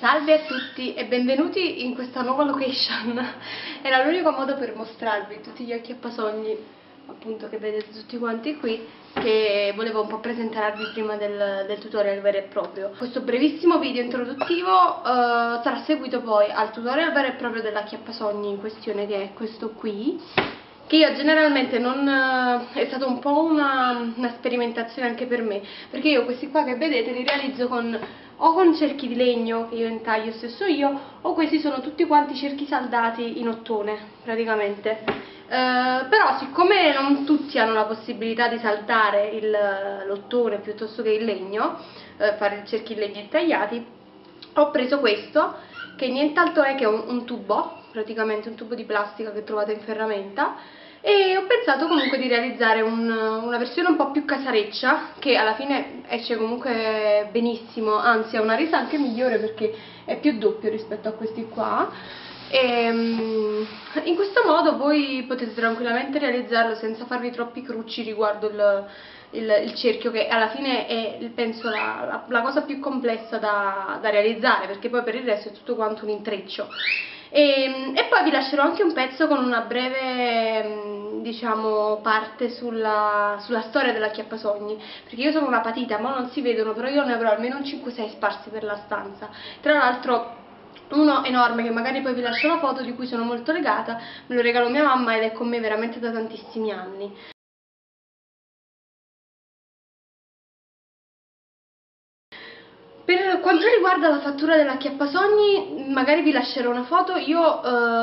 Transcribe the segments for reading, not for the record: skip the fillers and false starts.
Salve a tutti e benvenuti in questa nuova location. Era l'unico modo per mostrarvi tutti gli acchiappasogni, appunto, che vedete tutti quanti qui, che volevo un po' presentarvi prima del tutorial vero e proprio. Questo brevissimo video introduttivo sarà seguito poi al tutorial vero e proprio dell'acchiappasogni in questione, che è questo qui, che io generalmente non... è stato un po' una sperimentazione anche per me, perché io questi qua che vedete li realizzo con cerchi di legno che io intaglio stesso io, o questi sono tutti quanti cerchi saldati in ottone praticamente. Però siccome non tutti hanno la possibilità di saldare l'ottone piuttosto che il legno, fare cerchi in legno intagliati, ho preso questo che nient'altro è che un tubo, praticamente un tubo di plastica che trovate in ferramenta, e ho pensato comunque di realizzare una versione un po' più casareccia, che alla fine esce comunque benissimo, anzi ha una resa anche migliore perché è più doppio rispetto a questi qua, e in questo modo voi potete tranquillamente realizzarlo senza farvi troppi crucci riguardo il cerchio, che alla fine è penso la cosa più complessa da realizzare, perché poi per il resto è tutto quanto un intreccio. E poi vi lascerò anche un pezzo con una breve, diciamo, parte sulla storia dell'acchiappasogni, perché io sono una patita, ma non si vedono, però io ne avrò almeno 5-6 sparsi per la stanza. Tra l'altro uno enorme, che magari poi vi lascio la foto, di cui sono molto legata, me lo regalò mia mamma ed è con me veramente da tantissimi anni. Per quanto riguarda la fattura dell'acchiappasogni, magari vi lascerò una foto. Io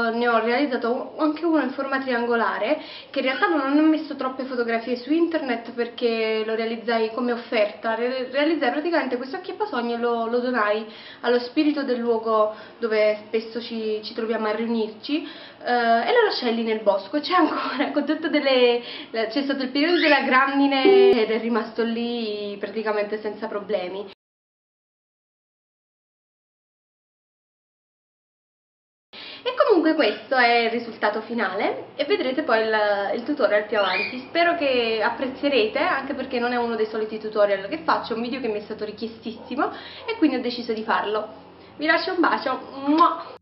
ne ho realizzato anche uno in forma triangolare, che in realtà non ho messo troppe fotografie su internet perché lo realizzai come offerta. Realizzai praticamente questo acchiappasogni e lo donai allo spirito del luogo dove spesso ci troviamo a riunirci, e lo lasciai lì nel bosco. C'è ancora, con tutto c'è stato il periodo della grandine ed è rimasto lì praticamente senza problemi. Questo è il risultato finale e vedrete poi il tutorial più avanti. Spero che apprezzerete, anche perché non è uno dei soliti tutorial che faccio, è un video che mi è stato richiestissimo e quindi ho deciso di farlo. Vi lascio un bacio. Mua!